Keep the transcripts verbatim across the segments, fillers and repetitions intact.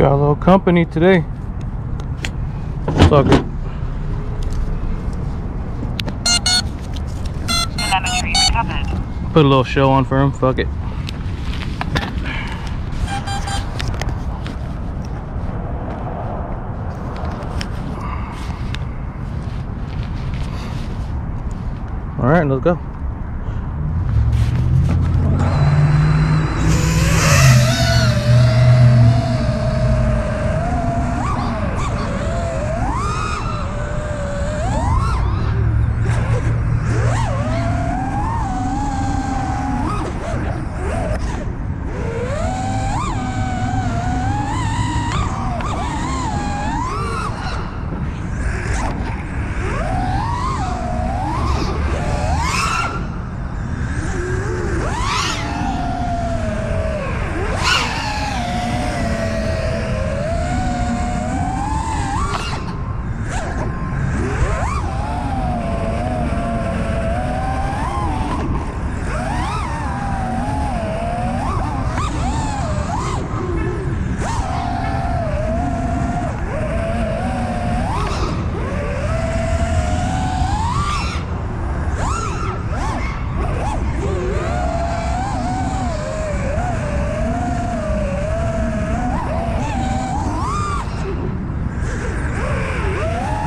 Got a little company today. Suck it. Telemetry recovered. Put a little show on for him. Fuck it. All right, let's go.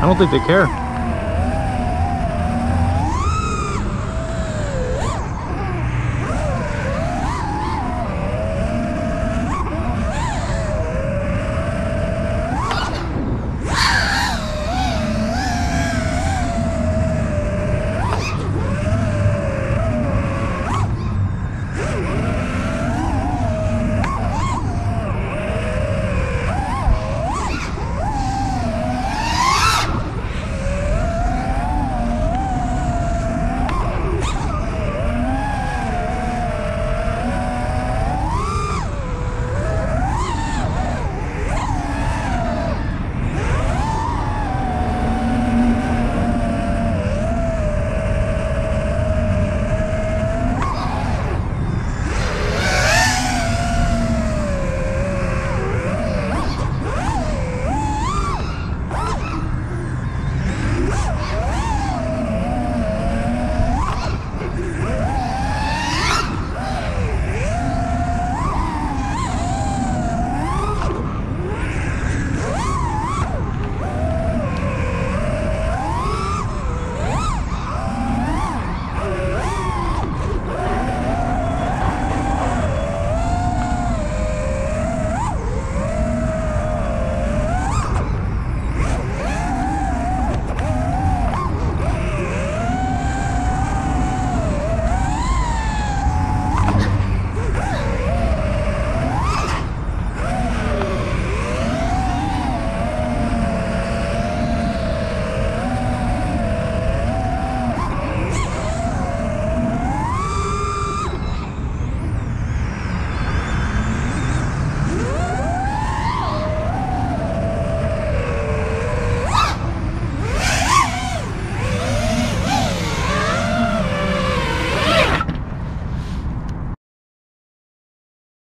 I don't think they care.